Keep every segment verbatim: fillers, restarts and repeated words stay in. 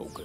Okay. Yeah.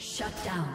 Shut down.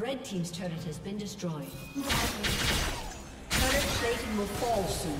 Red team's turret has been destroyed. Turret plating will fall soon.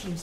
Team's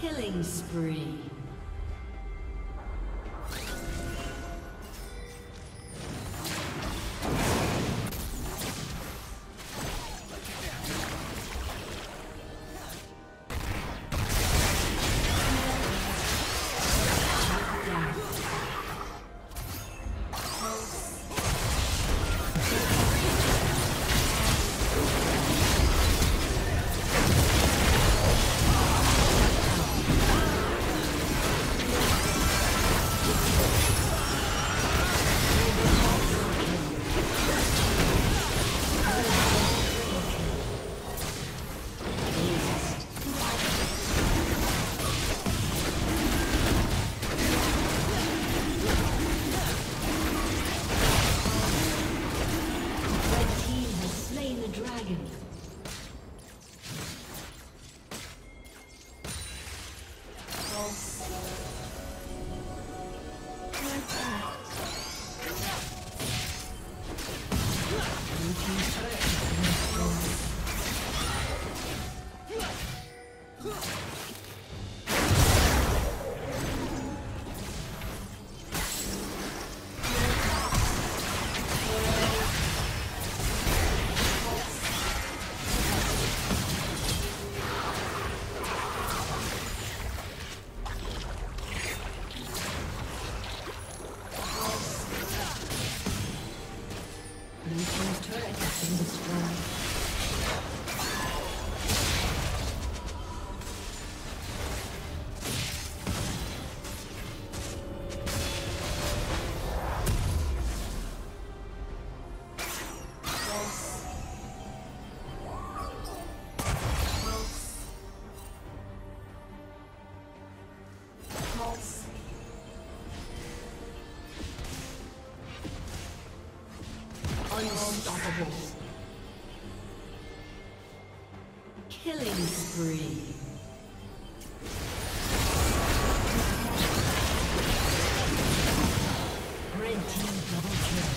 Killing spree. Unstoppable. Killing spree. Red team double kill.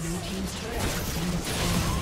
Blue team's turret has been destroyed.